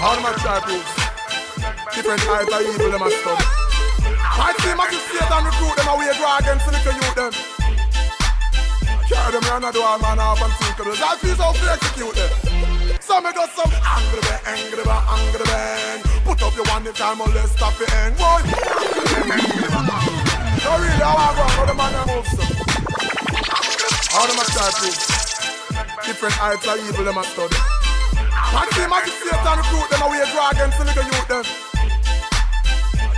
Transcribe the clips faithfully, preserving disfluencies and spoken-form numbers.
All my tribals, different eyes are evil, them a stop. I see them as you see them recruit them away, go against the little youth them. Carry them around and do all man half and tinkles. I feel so free execute them. Some me got some angry man, angry man, angry man. Put up your one if time or let's stop the end, boy. No really, I want to go on, how the man them moves up. All them a tribals, different eyes are evil, them a study. I see them as you see them recruit them away, go against the little youth them.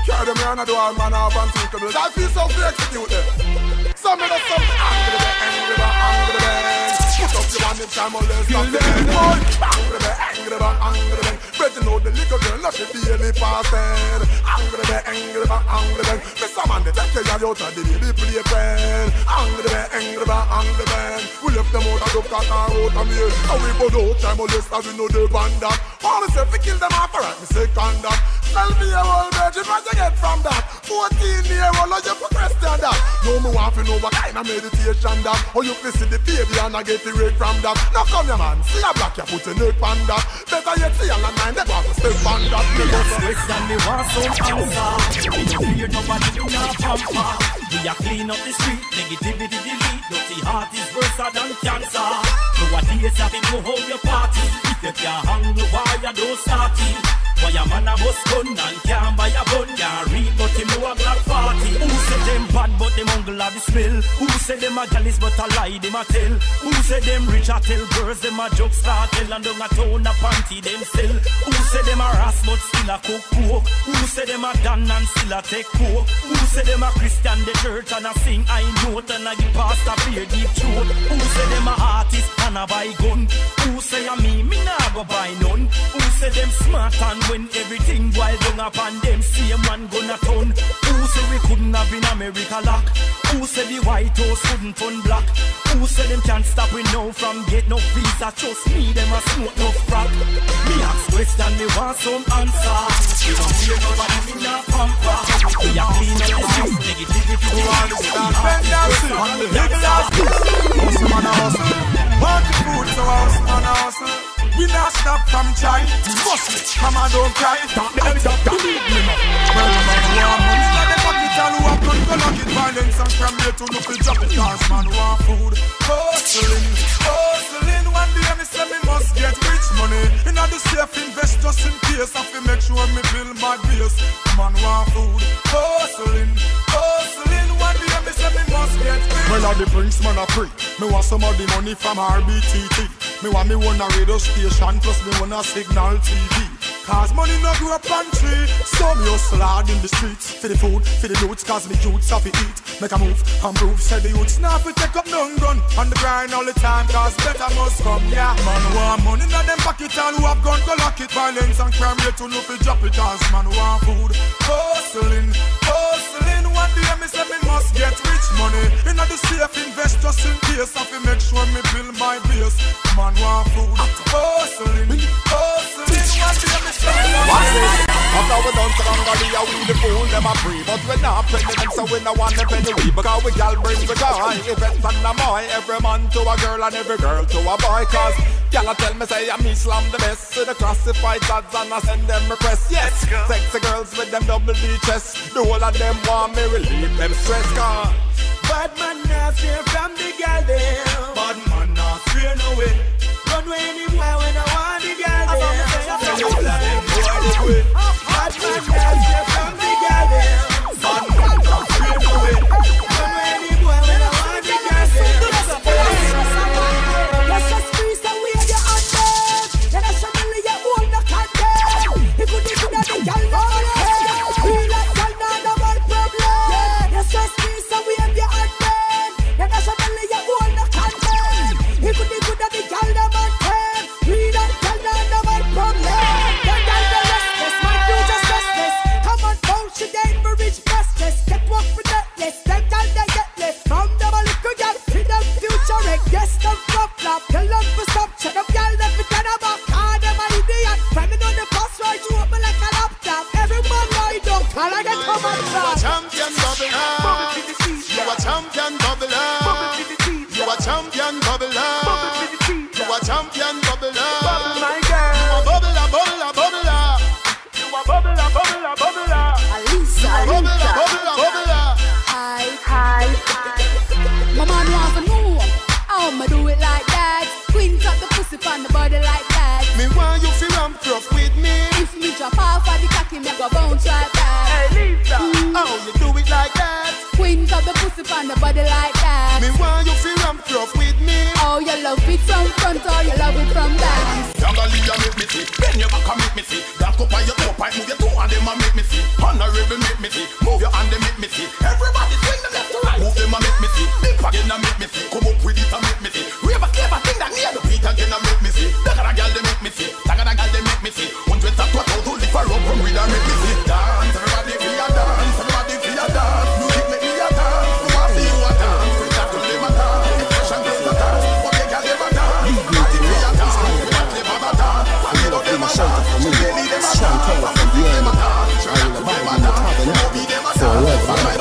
Carry them around and do all man half and tinkles. I feel so free execute them. Some of us some angry man, angry man, angry man. Put up your hand in time or less than the end, boy. Angry man, angry man, angry man. Better know the little girl not the daily passing. Angry man, angry man, angry man. Miss a man, they take care of you to the baby playpen. Angry man, angry man, angry man. We left them out and looked at our road and we and we both out time or less as we know the band up. All the self we kill them off, alright, me say conduct. Tell me a whole virgin, what you get from that? fourteen year old, or you for question that? No, me want to know what kind of meditation that. Or you can see the baby and I get the rate from that. Now come here man, see a black, you put your neck on that. Better yet, see a land nine, they want to step on that. Question me want some answer. We don't fear nobody, we not pamper. We are clean up the street, negativity delete. Dirty heart is worse than cancer. Nowadays, I think you hold your party. If you can't hang the wire, don't start it. Why a man a bus gun and can't buy a gun? Can't read but him know a Glock forty. Who say them bad but them uncle have the smell? Who say them a jealous but a lie them a tell? Who say them rich a tell girls them a joke start tell? And down a town a panty them sell. Who say them a ras but still a cook coke? Who say them a dan and still a take coke? Who say them a Christian the church and a sing I note and a give pastor fear deep throat? Who say them a artist and a buy gun? Who say a me me nah go buy none? Who say them smart and when everything wild down upon them, see a man gonna turn. Who say we couldn't have been America lock? Who say the White House couldn't turn black? Who say them can't stop we now from get no visa? Trust me, them a smoke no crack. Me ask question, me want some answer. You don't hear nobody me not pamper. We are clean up the streets, negativity. Who want to start fantasy? On the big last house man a hustle. Want the food so house man a hustle. We not stop from trying. Bust it, mama don't cry. Stop the head, stop the head. Well, I'm a warm man. Let the bucket all who have done go lock it. Violence and crime here to look it up. Cause man want food. Hustling, hustling. One day me say me must get rich money. In a the safe invest just in case. I feel make sure me build my base. Man want food. Hustling, hustling. One day me say me must get rich. Well, I the prince man a free. Me want some of the money from R B T T. Me want me one a radio station, plus me one a signal T V. Cause money no grow up on tree. Some hustle hard in the streets. For the food, for the youths, cause me youths have to eat. Make a move, and prove, say the youths now fi take up none gun. On the grind all the time, cause better must come, yeah. Man want money, not them pocket, all who have gun go lock it. Violence and crime rate to no fi drop it. Cause man want food, hustling, hustling. One day me say me must get rich money. In a the safe invest just in case. I fi make sure me build my base. Man want food, hustling, hustling. One day me say me must get rich money. After we done strongly, we the fool them a free. But we not pregnant, so we no want them anyway. Because we gal bring the joy, events and a boy. Every man to a girl and every girl to a boy. Cause gal a tell me say I'm Islam the best. So the classified ads and I send them requests. Yes, sexy girls with them double D chest. The whole of them want me relieve them stress. Cause bad man not fear from the gal there. Bad man not fear no way. Run away anywhere when I want the gal there. I'm gonna say I'm Bad man not straight from the girl there. Bad man not straight away. Don't know any boy when I want the girl there. Let's just squeeze the way you're on them. Let us show me your own no condemn. He could be good at the girl now. We like girl now, no more problem. Let's just squeeze the way you're on them. Let us show me your own no condemn. He could be good at the girl now, no more problem. We like girl now, no more problem. Champion bubbler, bubble my girl. You a bubbler, bubbler, bubbler. I'ma do it like that. Queen drop the pussy on the body like that. Me want you feel ramp rough with me. If me drop off of the cocky, me go bounce right back. Hey Lisa, mm. How you do it like that? Queen drop the pussy on the body like that. Me want you feel ramp rough with me. Oh, you love it from front, oh you love it from back. Jangalia make me see, bend your back and make me see. Dunk up by your toe, pipe move your toe and them a make me see. Honorable make me see, move your hand and make me see. Everybody swing them left to right, move them and make me see. Dip again and make me see, come up with it and make me see. Rave a slave a thing that near the beat again and make me see. Dagger a girl they make me see, dagger a girl they make me see. Hundreds of twat out to live for up from with and make me see. Dance everybody for your dance, everybody for your dance. Music make me a dance, who I see you a dance. With that to live a dance, expression is a dance. What they can live a dance, party for your dance. Shelter for me, strong color from the end. I will abide in the tabernacle forever.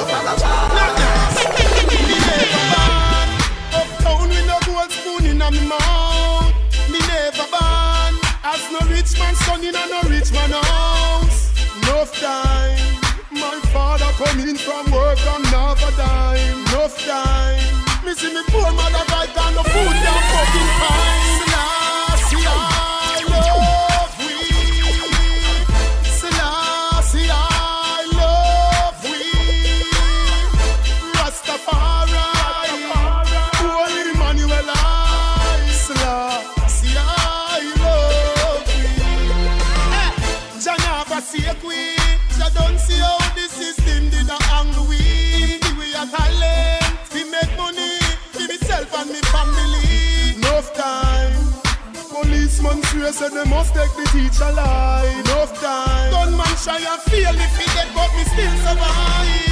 Uptown with a gold spoon in my mouth. Me never born as no rich man son in a no rich man house. Enough time, my father coming from work and never dime. Enough time, me see me poor mother right down the food down fucking fine. Last year. So they must take the teacher line. Enough time. Gunman shy and feel if he dead, but me still survive.